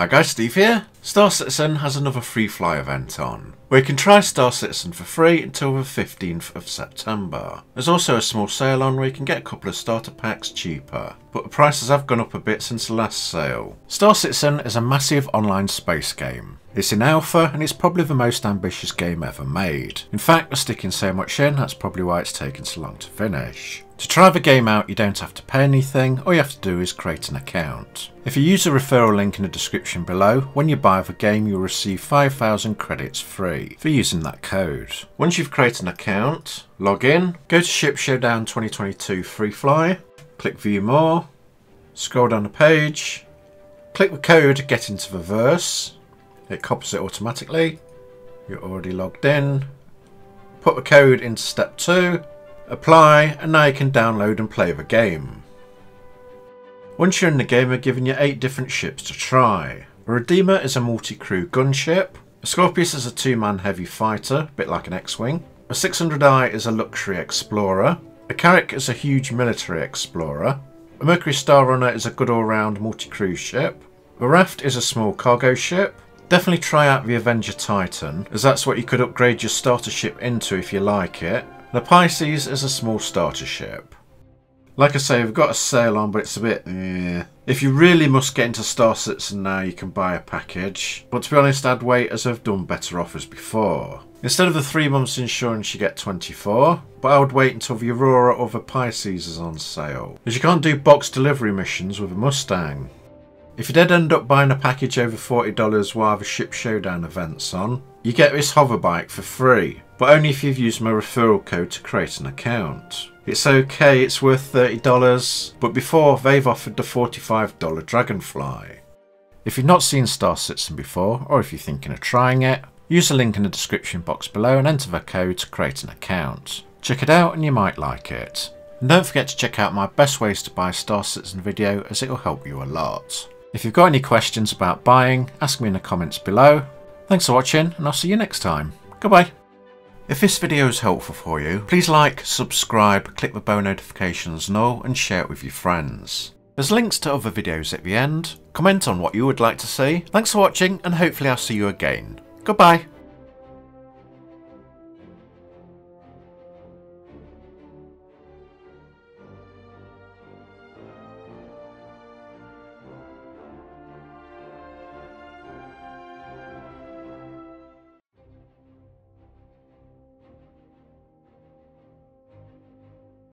Hi guys, Steve here. Star Citizen has another free fly event on, where you can try Star Citizen for free until the 15th of September. There's also a small sale on where you can get a couple of starter packs cheaper, but the prices have gone up a bit since the last sale. Star Citizen is a massive online space game. It's in alpha and it's probably the most ambitious game ever made. In fact, they're sticking so much in, that's probably why it's taken so long to finish. To try the game out, you don't have to pay anything, all you have to do is create an account. If you use the referral link in the description below, when you buy the game you'll receive 5,000 credits free for using that code. Once you've created an account, log in, go to Ship Showdown 2022 Free Fly, click View More, scroll down the page, click the code Get into the Verse, it copies it automatically, you're already logged in, put the code into step 2, apply, and now you can download and play the game. Once you're in the game, they're giving you 8 different ships to try. The Redeemer is a multi-crew gunship. The Scorpius is a 2-man heavy fighter, a bit like an X-Wing. The 600i is a luxury explorer. The Carrick is a huge military explorer. The Mercury Star Runner is a good all-round multi-crew ship. The Raft is a small cargo ship. Definitely try out the Avenger Titan, as that's what you could upgrade your starter ship into if you like it. The Pisces is a small starter ship. Like I say, we've got a sale on, but it's a bit If you really must get into Star Citizen now, you can buy a package. But to be honest, I'd wait, as I've done better offers before. Instead of the 3 months insurance, you get 24. But I would wait until the Aurora or the Pisces is on sale, as you can't do box delivery missions with a Mustang. If you did end up buying a package over $40 while the Ship Showdown event's on, you get this hover bike for free, but only if you've used my referral code to create an account. It's okay, it's worth $30, but before they've offered the $45 Dragonfly. If you've not seen Star Citizen before, or if you're thinking of trying it, use the link in the description box below and enter the code to create an account. Check it out and you might like it. And don't forget to check out my best ways to buy a Star Citizen video, as it'll help you a lot. If you've got any questions about buying, ask me in the comments below. Thanks for watching, and I'll see you next time. Goodbye. If this video is helpful for you, please like, subscribe, click the bell notifications and all, and share it with your friends. There's links to other videos at the end. Comment on what you would like to see. Thanks for watching, and hopefully I'll see you again. Goodbye.